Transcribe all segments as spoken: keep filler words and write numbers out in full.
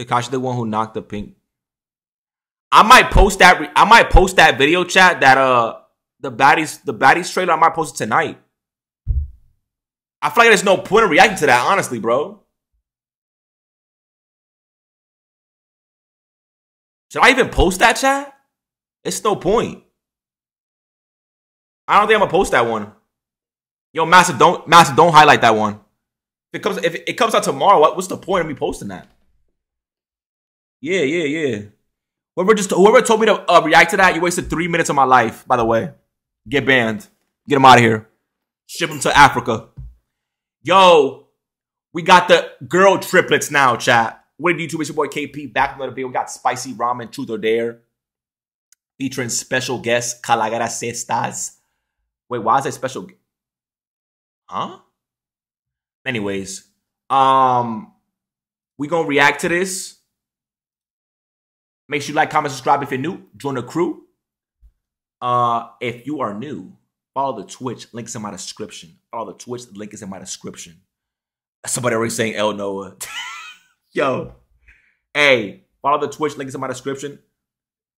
Tekashi the one who knocked the pink. I might post that. Re I might post that video, chat. That uh, the baddies, the baddies trailer. I might post it tonight. I feel like there's no point in reacting to that, honestly, bro. Should I even post that, chat? It's no point. I don't think I'm gonna post that one. Yo, Massive, don't Massive, don't highlight that one. If it comes, if it comes out tomorrow, what, what's the point of me posting that? Yeah, yeah, yeah. Whoever just whoever told me to uh, react to that, you wasted three minutes of my life. By the way, get banned. Get him out of here. Ship him to Africa. Yo, we got the girl triplets now, chat. What did YouTube? It's your boy K P back with another video. We got Spicy Ramen, Truth or Dare, featuring special guest Kalogeras Sisters. Wait, why is that special? Huh? Anyways, um, we gonna react to this. Make sure you like, comment, subscribe if you're new. Join the crew. Uh, if you are new, follow the Twitch. Link is in my description. Follow the Twitch. The link is in my description. Somebody already saying El Noah. Yo. Hey, follow the Twitch. Link is in my description.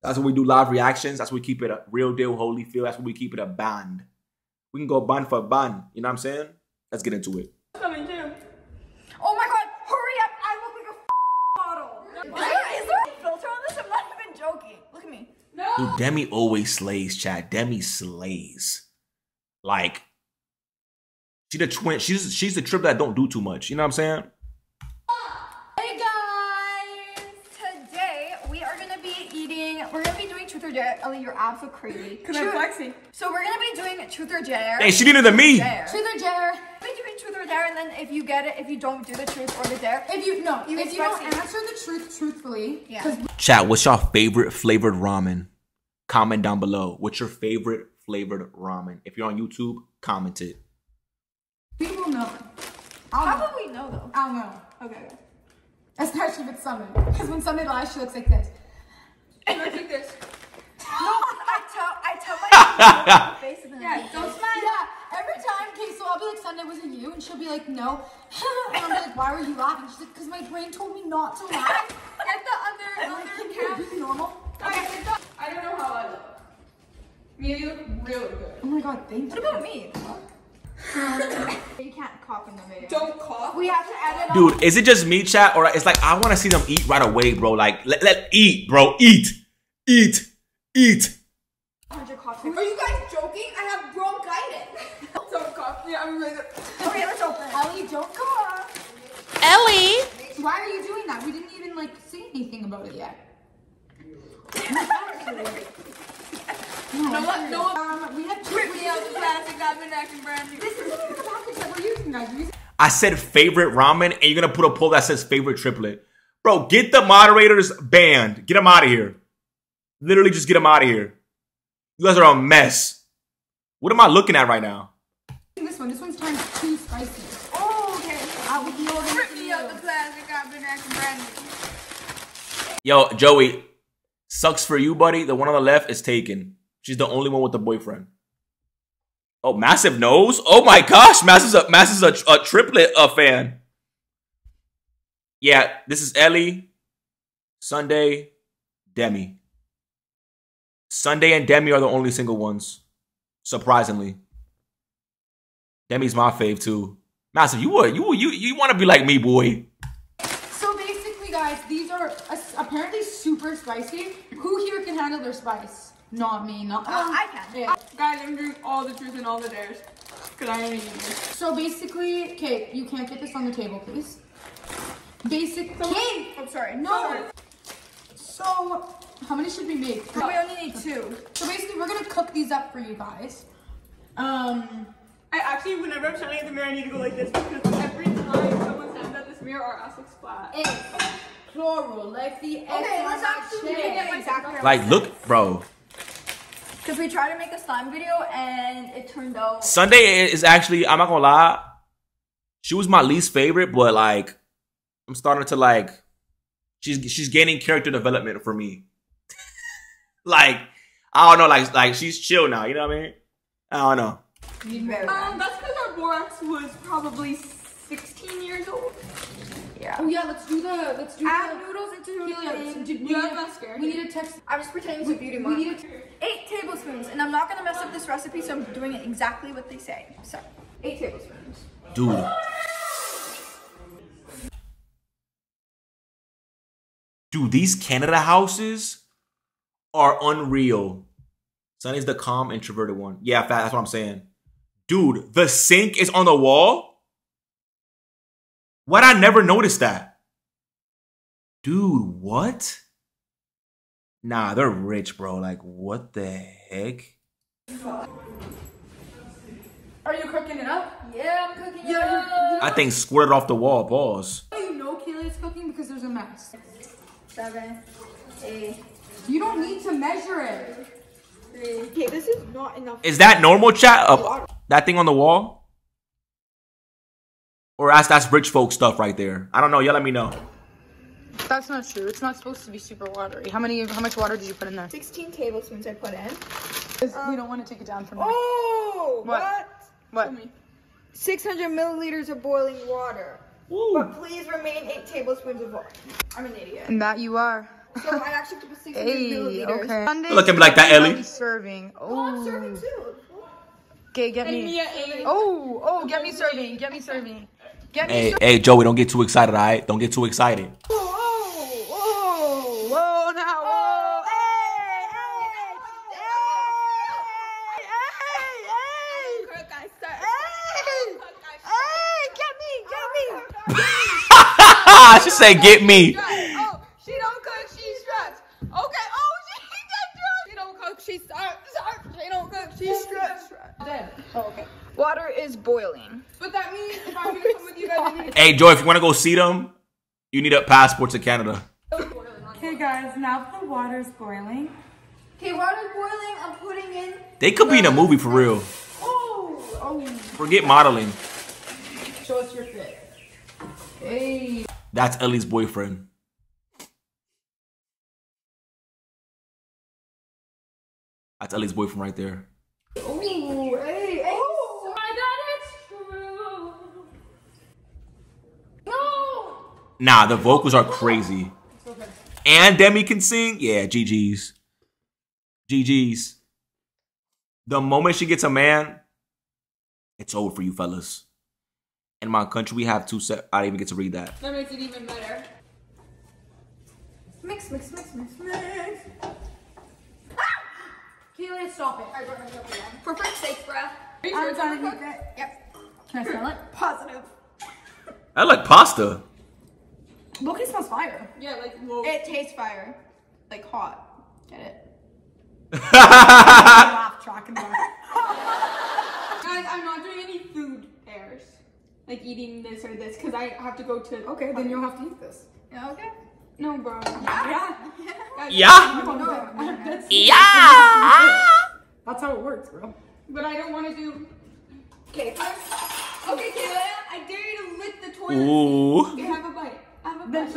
That's when we do live reactions. That's when we keep it a real deal, holy feel. That's when we keep it a band. We can go band for band. You know what I'm saying? Let's get into it. Oh my God. Hurry up. I look like a f bottle. Is there, is there a filter on this? I'm not even joking. Look at me. No. Dude, Demi always slays, chat. Demi slays. Like, she the twin. She's, she's the trip that don't do too much. You know what I'm saying? Hey guys. Today, we are going to be eating. We're going to be doing Truth or Dare. Ellie, your abs look crazy. Because I'm flexing. So we're going to be doing Truth or Dare. Hey, she did it to me. Dare. Truth or Dare. Truth or Dare, and then if you get it, if you don't do the truth or the dare, if you no, you if you don't answer the truth truthfully, yeah. Chat, what's your favorite flavored ramen? Comment down below. What's your favorite flavored ramen? If you're on YouTube, comment it. We will know. I'll How know. Would we know though? I don't know. Okay. Especially with Summit, because when Summit lies, she looks like this. And looks like this. No, I tell, I tell my face and then yeah, like, don't smile. Yeah, every time. Okay, so I'll be like, Sunday was it you? And she'll be like, no. And I'll be like, why were you laughing? She's like, because my brain told me not to laugh. At the other, and other like, half. This normal. Guys, okay. I don't know how I look. Me, you look really good. Oh my God, thank you. What about me? You can't cough in the video. Don't cough. We have to edit. Dude, is it just me, chat, or it's like I want to see them eat right away, bro? Like, let let eat, bro. Eat, eat. Eat. Are you guys joking? I have bronchitis. Don't cough. Yeah, I'm really. Okay, let's open. Ellie, don't cough. Ellie. Why are you doing that? We didn't even like say anything about it yet. no, no, no. Um, we have two real plastic that's been acting brand new. This isn't even the package that we're using, guys. I said favorite ramen, and you're gonna put a poll that says favorite triplet, bro. Get the moderators banned. Get them out of here. Literally just get them out of here. You guys are a mess. What am I looking at right now? This one, this one's times too spicy. Oh, okay. I would be over. Rip me up the plastic. I've been acting brand new. Yo, Joey, sucks for you, buddy. The one on the left is taken. She's the only one with a boyfriend. Oh, Massive knows. Oh my gosh, Massive's a Massive's a, a triplet a fan. Yeah, this is Ellie, Sunday, Demi. Sunday and Demi are the only single ones, surprisingly. Demi's my fave too. Massive, you would you you you want to be like me, boy. So basically, guys, these are uh, apparently super spicy. Who here can handle their spice? Not me. Not well, I can. Yeah. Guys, I'm doing all the truth and all the dares because I only need this. So basically, Kate, you can't get this on the table, please. Basic. Kate, I'm sorry. No. So. How many should we make? Oh, we only need two. So basically, we're going to cook these up for you guys. Um, I actually, whenever I'm shining at the mirror, I need to go like this because every time someone stands at this mirror, our ass looks flat. It's plural, like the okay, let's actually make it like exactly. Like, look, bro. Because we tried to make a slime video and it turned out. Sunday is actually, I'm not going to lie, she was my least favorite, but like, I'm starting to like, she's, she's gaining character development for me. Like, I don't know, like, like she's chill now, you know what I mean? I don't know. Um, that's because our borax was probably sixteen years old. Yeah. Oh yeah, let's do the let's do add the, noodles into noodles. We, we, we, we need a text. I'm just pretending it's a beauty mark. We need eight tablespoons, and I'm not gonna mess up this recipe, so I'm doing it exactly what they say. So eight tablespoons. Dude. Dude, these Canada houses are unreal. Sunny's the calm, introverted one. Yeah, that's what I'm saying. Dude, the sink is on the wall? Why'd I never notice that? Dude, what? Nah, they're rich, bro. Like, what the heck? Are you cooking it up? Yeah, I'm cooking yeah, it up. You're, you're I think squirted off the wall, balls. You know Kayla's cooking because there's a mess. Seven, eight. You don't need to measure it. Three. Okay, this is not enough. Is that normal, chat? Uh, that thing on the wall? Or that's, that's rich folk stuff right there. I don't know. Y'all let me know. That's not true. It's not supposed to be super watery. How many? How much water did you put in there? sixteen tablespoons I put in. Um, we don't want to take it down from there. Oh! What? What? what? six hundred milliliters of boiling water. Ooh. But please remain eight tablespoons of water. I'm an idiot. And that you are. So I actually put six hey, milliliters. Okay. Sunday, look at me like that, Ellie. Serving. Oh. Well, I'm serving too. Okay, get me. me oh, oh, get me serving. Get me serving. Get me. Hey, ser hey, Joey, don't get too excited, all right? Don't get too excited. Whoa, whoa, whoa, now, whoa. Hey, hey, hey, hey, hey, hey, hey, get me, get me. She said, get me. Water is boiling. But that means if I'm gonna come with you guys, I need to hey, Joy, if you wanna go see them, you need a passport to Canada. Okay, guys, now the water's boiling. Okay, water's boiling. I'm putting in. They could be in a movie for real. Oh, oh. Forget modeling. Show us your fit. Hey. That's Ellie's boyfriend. That's Ellie's boyfriend right there. Oh, hey. Nah, the vocals are crazy. Okay. And Demi can sing? Yeah, G G's. G G's. The moment she gets a man, it's over for you fellas. In my country, we have two set. I didn't even get to read that. That makes it even better. Mix, mix, mix, mix, mix. Ah! Kayla, stop it. I broke my phone. For French sake, bruh. Are you sure it's on the hook? Yep. Can I smell it? Positive. I like pasta. Look, it smells fire. Yeah, like, whoa. It tastes fire. Like, hot. Get it? Laugh track and guys, I'm not doing any food pairs. Like, eating this or this, because I have to go to... Okay, then you'll have to eat this. Yeah, okay. No, bro. Yeah. Yeah. Yeah. Yeah. No, no, no. That's, yeah. That's how it works, bro. But I don't want to do... Okay, first... Okay, Kayla, I dare you to lick the toilet. Ooh. Okay, have a bite. No, that's a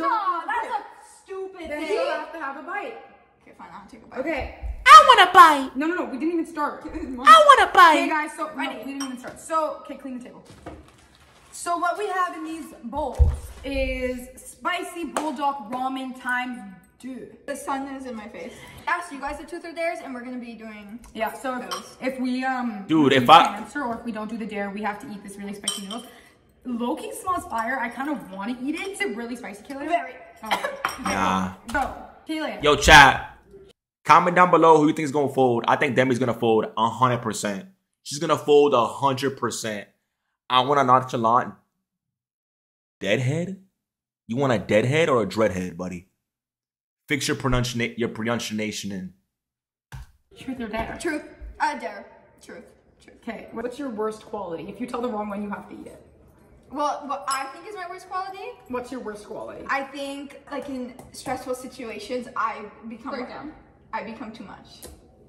stupid then thing. You'll have to have a bite. Okay, fine, I'll take a bite. Okay. I want a bite. No, no, no, we didn't even start. I want a bite. Okay, guys, so, no, we didn't even start. So, okay, clean the table. So what we have in these bowls is spicy bulldog ramen times two. The sun is in my face. Yeah, so you guys have truth or dares, and we're going to be doing yeah, so those. If we, um, dude, if I answer or if we don't do the dare, we have to eat this really spicy noodles. Low-key smells fire. I kind of want to eat it. It's a really spicy killer. Very. Oh. Nah. Bro, Kayla. Yo, chat. Comment down below who you think is going to fold. I think Demi's going to fold one hundred percent. She's going to fold one hundred percent. I want a nonchalant deadhead. You want a deadhead or a dreadhead, buddy? Fix your, pronunciation your pronunciation in. Truth or dare? Truth. I dare. Truth. Truth. Okay. What's your worst quality? If you tell the wrong one, you have to eat it. Well, what I think is my worst quality. What's your worst quality? I think, like, in stressful situations, I become break down. I become too much.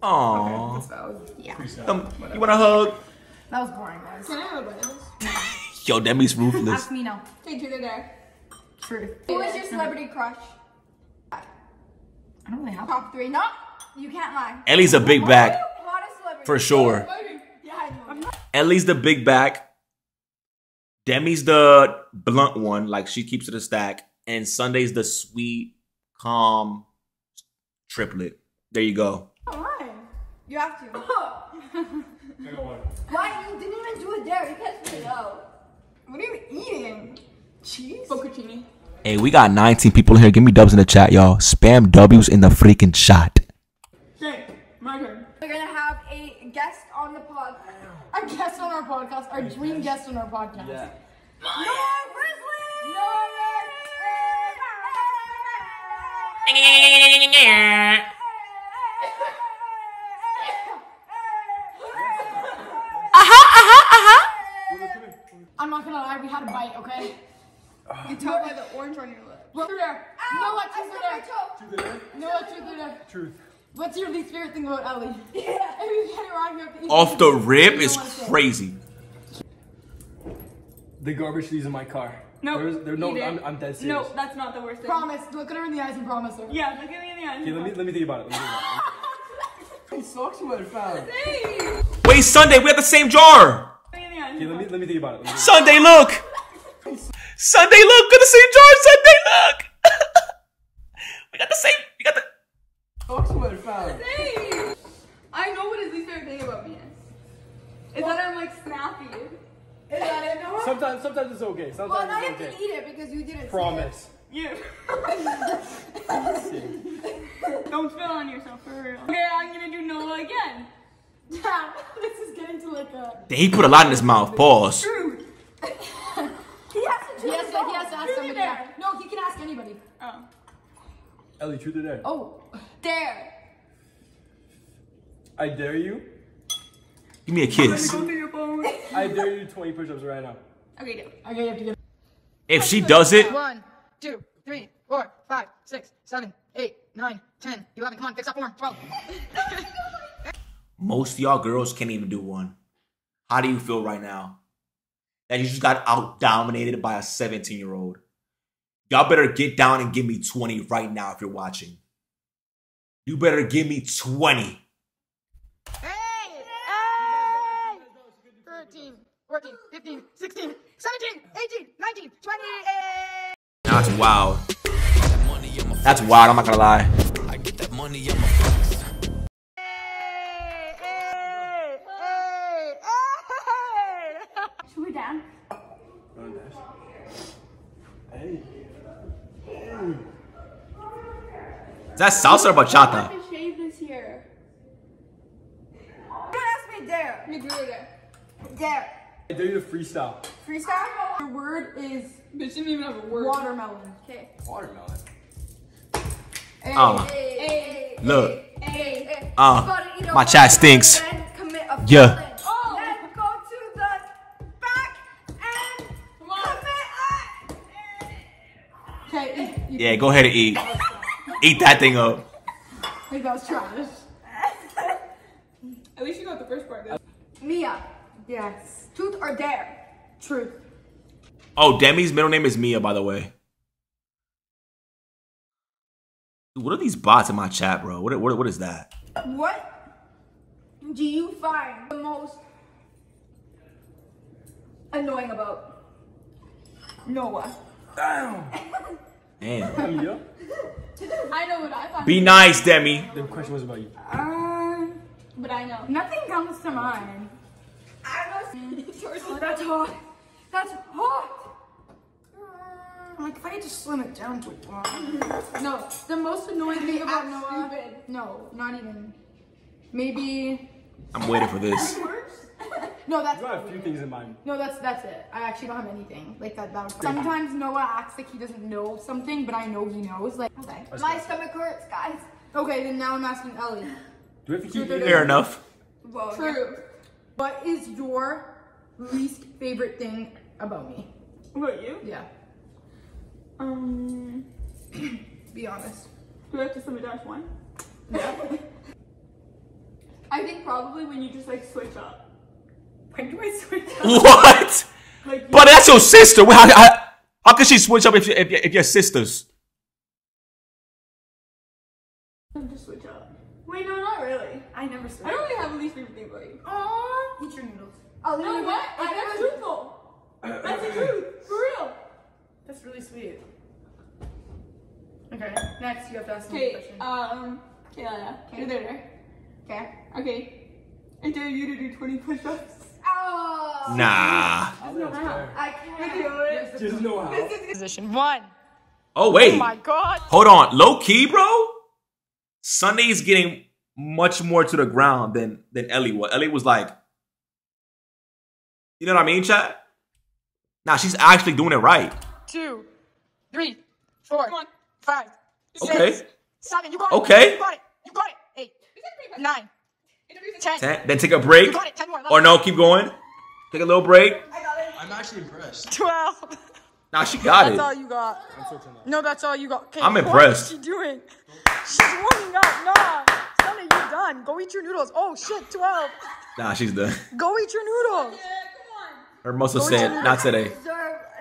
Aww. Okay, so, yeah. Um, you want a hug? That was boring, guys. Can I have a buzz? Yo, Demi's ruthless. Ask me now. Hey, truth or dare? Truth. Who is your celebrity crush? I don't really have top three. No, you can't lie. Ellie's a big back. For sure. Yeah, I know. Ellie's the big back. Demi's the blunt one, like she keeps it a stack. And Sunday's the sweet, calm triplet. There you go. Why? You have to. Why? You didn't even do it there. You can't spit it out. What are you eating? Cheese? Focaccini. Hey, we got nineteen people in here. Give me dubs in the chat, y'all. Spam W's in the freaking shot. Okay, my turn. We're going to have a guest on the pod. A guest on our podcast. Our dream guest on our podcast. Yeah. Noah Grizzly! Noah Grizzly! I'm not gonna lie, we had a bite, okay? You told by the orange on your lip. Truth or dare? No, what truth or dare? Truth or dare? No, what truth or dare? Truth. What's your least favorite thing about Ellie? Yeah. If you get it wrong, you have to eat off the rip is crazy. The garbage leaves in my car. No, nope. There, no, I'm, I'm dead serious. No, that's not the worst thing. Promise. Look at her in the eyes and promise her. Yeah, look at me in the eyes. Okay, let me let me think about it. Let me think about it. He socks you would have found. Wait, Sunday, we have the same jar. Okay, let me let me think about it. Think Sunday, about it. Look. Sunday, look. Got the same jar. Sunday, look. We got the same. We got the. Oxford found. I know what his least favorite thing about me is. Is well, that I'm like snappy. Is that it? No? Sometimes, sometimes it's okay. Sometimes well, I have okay. to eat it because you didn't. Promise. Yeah. Don't spill on yourself for real. Okay, I'm gonna do Noah again. Yeah, this is getting to like a... He put a lot in his mouth. Pause. True. He has to choose. He has to, he has to ask truth somebody. Dare. No, he can ask anybody. Oh. Ellie, truth or dare? Oh, dare. I dare you. Give me a kiss. Go your phone. I dare you to twenty push-ups right now. Okay, do. Okay, you have to get. If she does it. One, two, three, four, five, six, seven, eight, nine, ten, eleven. Come on, fix up form. Twelve. Most of y'all girls can't even do one. How do you feel right now? That you just got out-dominated by a seventeen-year-old. Y'all better get down and give me twenty right now if you're watching. You better give me twenty. Hey! Hey! thirteen, fourteen, fifteen, sixteen, seventeen, eighteen, nineteen, twenty! That's wild. That's wild, I'm not gonna lie. I get that money, I'm a... Is that salsa or bachata? I have to shave this here. Don't ask me dare. Me do dare. Dare. I dare you to freestyle. Freestyle? Your word is... Bitch didn't even have a word. Watermelon. Okay. Watermelon. Hey, uh, hey, hey, look. Hey, hey. Uh, my chat stinks. Yeah. Yeah, go ahead and eat. Eat that thing up. I think that was trash. At least you got the first part, though. Mia. Yes. Truth or dare? Truth. Oh, Demi's middle name is Mia, by the way. Dude, what are these bots in my chat, bro? What, what, what is that? What do you find the most annoying about Noah? Damn. Damn. I know what I thought. Be nice, Demi. The question was about you. Um, but I know. Nothing comes to mind. I was oh, that's hot. That's hot. I'm like, if I just slim it down to one. No, the most annoying thing about Noah. Stupid. No, not even. Maybe. I'm waiting for this. No, that's. You got a few things in mind. No, that's that's it. I actually don't have anything like that. That would sometimes Noah acts like he doesn't know something, but I know he knows. Like, okay, my stomach hurts, guys. Okay, then now I'm asking Ellie. Do we have to keep it fair enough? Well, true. Yeah. What is your least favorite thing about me? About you? Yeah. Um. Be honest. Do I have to sum it down to one? Yeah. I think probably when you just like switch up. When do I switch up? What? Like, but that's your sister. How, how, how could she switch up if, you, if, you, if you're sisters? I'm just switch up. Wait, no, not really. I never switch up. I don't really have a least favorite thing about you. Aww. Eat your noodles. I'll no, what? It. I, I got truthful. That's the truth, for real. That's really sweet. Okay, next you have to ask me a question. Um, okay, Lana, you're there. Okay. Okay. I dare you to do twenty push-ups. Oh. Nah. There's no how. I can't do it. There's no how. This is position one. Oh wait. Oh my god. Hold on. Low key, bro. Sunday's getting much more to the ground than than Ellie was. Ellie was like, you know what I mean, chat? Nah, she's actually doing it right. Two, three, four, one, five, six, okay. seven. You got it. Okay. You got it. You got it. Eight, nine, ten. ten. Then take a break. You got it. ten more. Or no, keep going. Take a little break. I got it. I'm actually impressed. Twelve. Nah, she got that's it. That's all you got. No, that's all you got. Okay, I'm impressed. What is she doing? She's warming up. Nah, Sunday, you're done. Go eat your noodles. Oh shit, twelve. Nah, she's done. Go eat your noodles. Yeah, come on. Her muscles said, not today.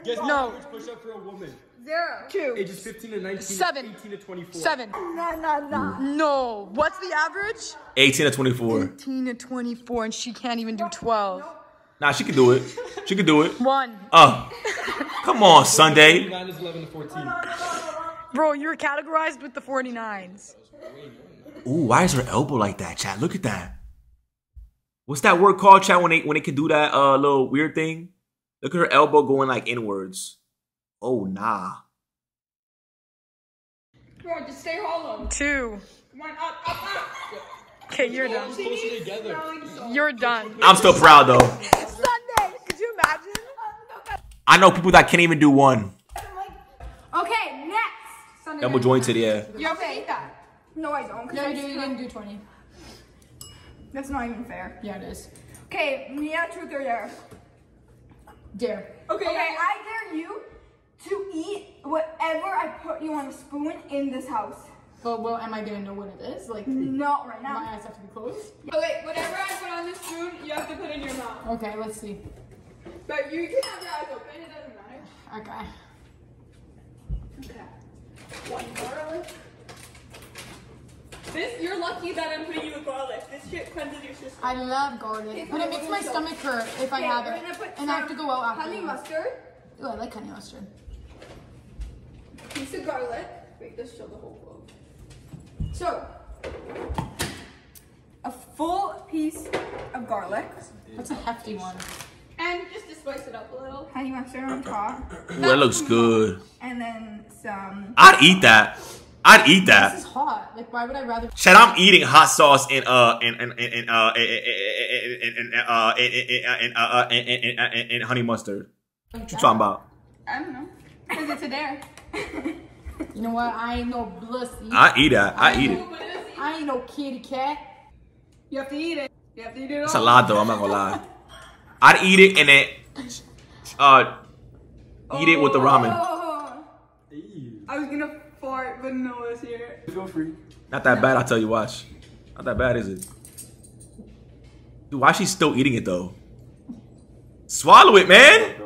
Guess no. Push up for a woman. Zero. Two. Ages fifteen to nineteen. Seven. Eighteen to twenty-four. Seven. Nah, nah, nah. No. What's the average? Eighteen to twenty-four. Eighteen to twenty-four, and she can't even do twelve. Nope. Nah, she could do it. She could do it. One. Oh. Uh, come on, Sunday. Bro, you're categorized with the forty-nines. Ooh, why is her elbow like that, chat? Look at that. What's that word called, chat, when they, when they can do that uh, little weird thing? Look at her elbow going like inwards. Oh, nah. Come on, just stay hollow. Two. Come on, up, up, up. Okay, you're done. You're done. I'm still proud, though. Sunday, could you imagine? I know people that can't even do one. Okay, next. Sunday. Double jointed, yeah. You have to eat that. No, I don't. No, you didn't do twenty. That's not even fair. Yeah, it is. Okay, Mia, truth or dare? Dare. Okay, okay, I dare you to eat whatever I put you on a spoon in this house. Well, well, am I gonna know what it is? Like, not right now. My eyes have to be closed. Yeah. Oh wait, whatever I put on the spoon, you have to put in your mouth. Okay, let's see. But you can have your eyes open. It doesn't matter. Okay. Okay. One garlic. This, you're lucky that I'm putting you with garlic. This shit cleanses your system. I love garlic, okay, but it makes my stomach hurt if I have it, and I have to go out after. Honey mustard. Ooh, I like honey mustard. Piece of garlic. Wait, this show the whole globe. So, a full piece of garlic. That's a hefty one. And just to spice it up a little. Honey mustard on top. Ooh, that looks good. And then some. I'd eat that. I'd eat that. This is hot. Like, why would I rather? Chad, I'm eating hot sauce and uh and and and uh and uh and uh and and honey mustard. What you talking about? I don't know. Cause it's a dare. You know what? I ain't no blissy. I eat that. I, I eat it. I ain't no kitty cat. You have to eat it. You have to eat it all. It's a lot though. I'm not gonna lie. I'd eat it and then uh, eat oh, it with the ramen. Oh. I was gonna fart, but no one's here. Go free. Not that bad. I tell you, watch. Not that bad, is it? Dude, why is she still eating it though? Swallow it, man.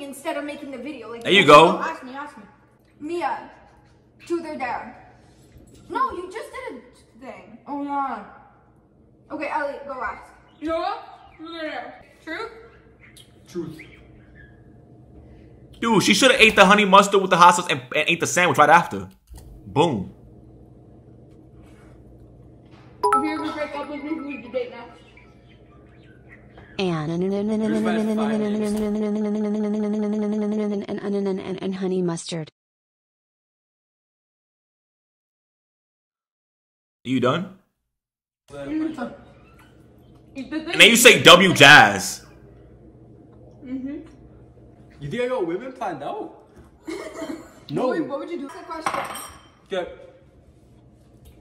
Instead of making the video, like there you go. go. Ask me, ask me. Mia, truth or dare? No, you just did a thing. Oh no. Okay, Ellie, go ask. You know what? Truth or dare? Truth. Truth. Dude, she should have ate the honey mustard with the hot sauce and, and ate the sandwich right after. Boom. If you're gonna break up with me, we debate now. And and honey mustard. You done? And then you say W Jazz. Mm-hmm. You think I got women planned out? No. Wait, what would you do? That's the question. Okay.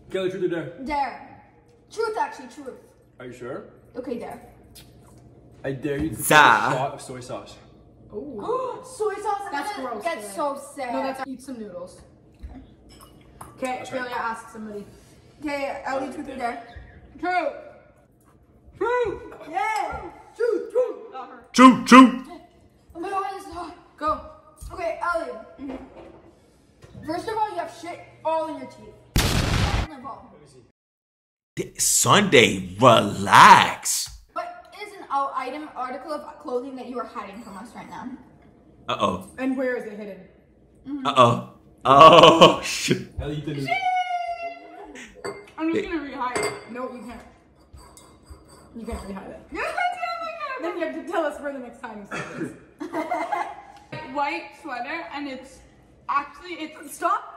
Okay, truth or dare? Dare. Truth, actually, truth. Are you sure? Okay, dare. I dare you to take a shot of soy sauce. Oh, soy sauce? That's gross. That's so sad. No, that's eat some noodles. Okay, okay, really, I ask somebody. Okay, I'll eat with you there. True. True. Yeah. True. True. True. True. Oh my god, this is hot. Go. Okay, Ellie. Mm-hmm. First of all, you have shit all in your teeth. Sunday, relax. But item, article of clothing that you are hiding from us right now. Uh oh. And where is it hidden? Mm-hmm. Uh oh. Oh shit. I'm just gonna rehide it. No, you can't. You can't rehide it. Yes, I can. Then you have to tell us where the next time is. White sweater, and it's actually it's stop.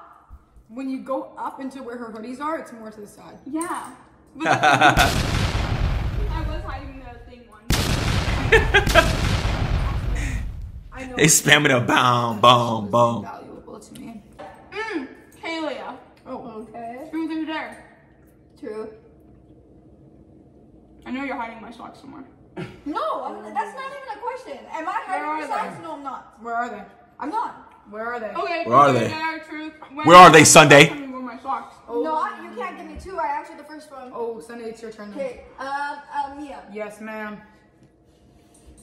When you go up into where her hoodies are, it's more to the side. Yeah. But I was hiding the thing once. They spamming a bomb, bomb, bomb. Valuable to me. Mmm, Kalia. Oh, okay. Truth or dare? Truth. I know you're hiding my socks somewhere. No, I'm, that's not even a question. Am I hiding your socks? They? No, I'm not. Where are they? I'm not. Where are they? Okay, where are they? Truth. Where, where are they, Sunday? My socks. Oh. No, you can't give me two. I answered the first one. Oh, Sunday, it's your turn. Okay, um, um, Mia. Yes, ma'am.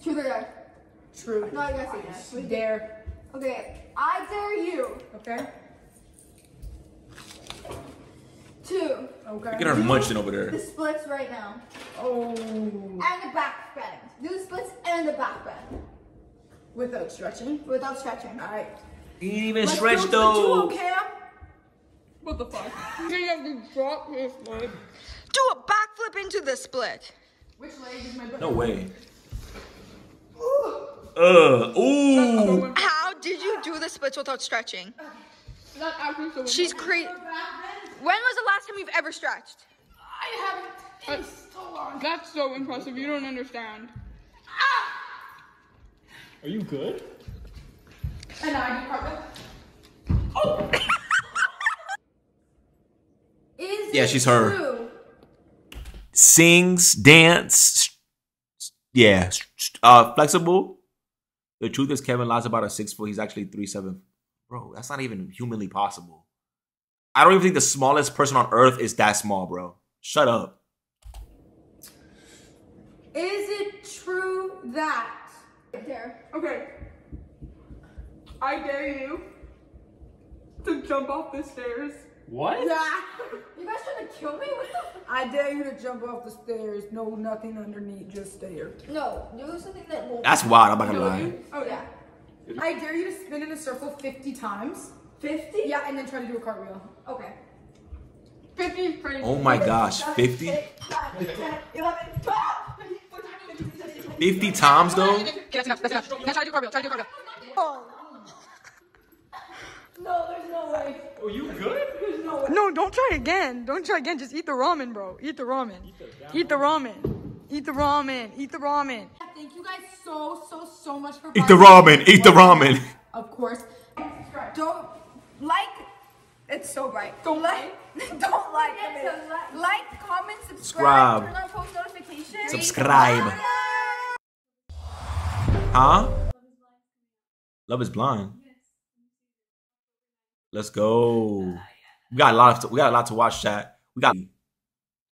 Truth or dare? Truth. No, I gotta say yes. We dare. Okay, I dare you. Okay. Two. Okay. Look at her munching over there. The splits right now. Oh. And the back bend. Do the splits and the back bend. Without stretching. Without stretching. All right. You didn't even Let's stretch though. Two, Cam. What the fuck? You have to drop this leg. Do a backflip into the split. Which leg is my butt? No way. Ooh. Uh. Ooh. How did you do the splits without stretching? That actually so She's crazy. When was the last time you've ever stretched? I haven't. It's so long. That's so impressive. You don't understand. Ah! Are you good? And I department. Oh! Is yeah, she's her. True? Sings, dance, yeah, uh, flexible. The truth is, Kevin lies about a six foot. He's actually three seven. Bro, that's not even humanly possible. I don't even think the smallest person on earth is that small, bro. Shut up. Is it true that? Dare. Okay. I dare you to jump off the stairs. What? Yeah. You guys trying to kill me? I dare you to jump off the stairs. No, nothing underneath, just stairs. No, do something that won't. That's wild. I'm not gonna lie. Oh yeah. I dare you to spin in a circle fifty times. Fifty? Yeah, and then try to do a cartwheel. Okay. Fifty is pretty. Oh my gosh, fifty? fifty times though? That's enough, that's enough. Now try to do cartwheel, try to do cartwheel. Oh. No, there's no way. Oh, you good? There's no way. No, don't try again. Don't try again. Just eat the ramen, bro. Eat the ramen. Eat the ramen. Eat the ramen. Eat the ramen. Thank you guys so, so, so much for Eat the ramen. Eat the ramen. Of course. Don't like. It's so bright. Don't like. Don't like. Like, comment, subscribe. Turn on post notifications. Subscribe. Huh? Love is blind. Let's go. We got a lot. Of, we got a lot to watch. Chat. We got.